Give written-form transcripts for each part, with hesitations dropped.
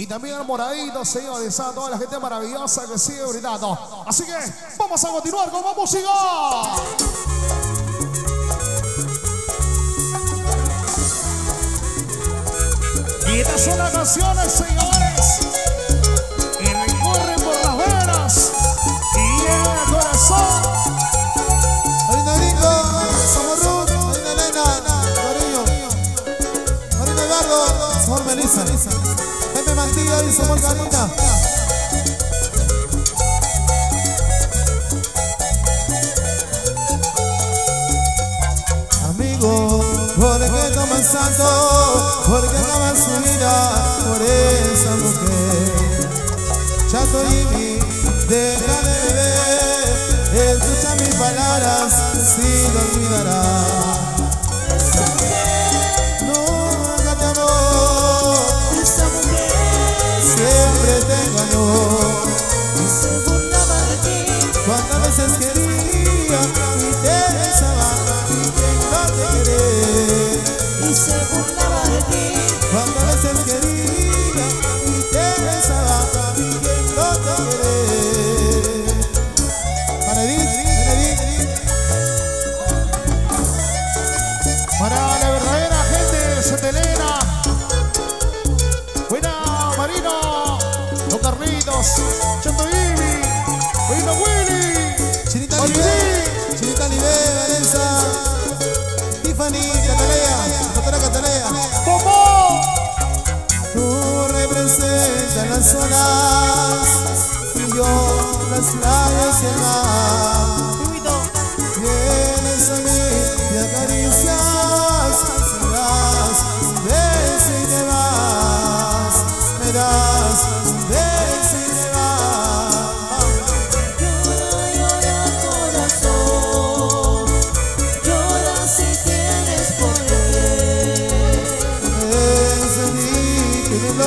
Y también al Moradito, sigue avanzando, toda la gente maravillosa que sigue brindando. Así que vamos a continuar con la música. Y estas son las canciones, señores, que recorren por las venas y llegan al corazón. Marino Gringo, somos Ruto, Marino Elena, Marino, Marino Eduardo, somos Melissa, Pepe Mantilla y somos Carita. Amigo, ¿por qué toman santo? ¿Por qué acaban su vida por esa mujer? Chato, Jimmy, deja de beber, escucha mis palabras, si lo olvidarás. Nunca te amó, esa mujer siempre te engañó y se burlaba de ti. Cuántas veces quería y te besaba y te no te quería y se burlaba. Cuántas veces quería y te besaba y que no te querés. Para la verdadera gente de Santa Elena. Buena Marino, los Carlitos, Chato Vivi, Buena Willy, Chirita Vivi, Chirita Vivi, Melissa, Tiffany, Catalea, Matatana Catalea. Las olas y yo, las playas y el mar. Vienes a mí y acaricias, me das un beso y te vas. Me das un beso y te vas. Llora, llora corazón, llora si tienes por qué. Es de mí que te lo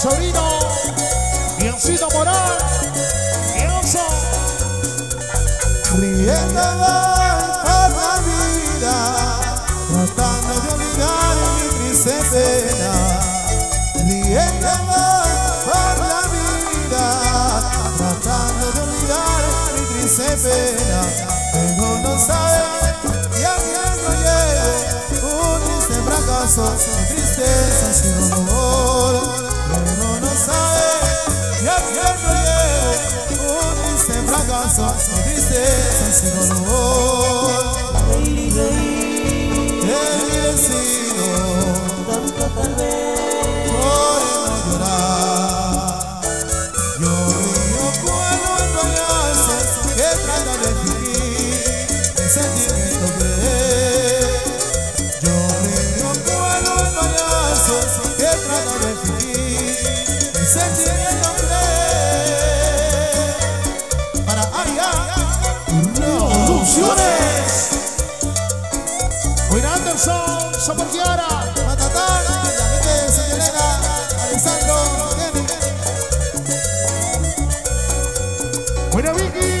Sobrino, Biencito Moral, Bienzo. Riendo va por la vida, tratando de olvidar mi triste pena. Riendo va por la vida, tratando de olvidar mi triste pena. Pero no sabe que a mi alma llevo un triste fracaso, tristeza sin dolor. Uno no sabe, ya que no llevo un triste fracaso, sin tristeza, sin dolor. He merecido tanto tal vez por no llorar. Yo río cuando engañas que trata de fingir el sentimiento que es. Yo río cuando engañas que trata de fingir sentimiento de para Revoluciones. Buena Anderson, Soportiara, Matatana, la gente de Señorena, Alexandro, buena Vicky,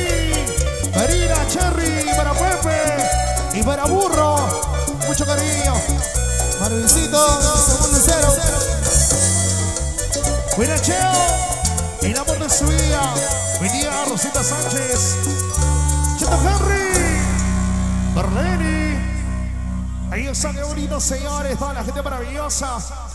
Marina, Cherry, para Pepe y para Burro, mucho cariño. Marvisito, segundo y cero. Buena Cheo, el amor de su vida. Venía Rosita Sánchez, Cheto Henry Berreni. Ahí están de unidos, señores, toda la gente maravillosa.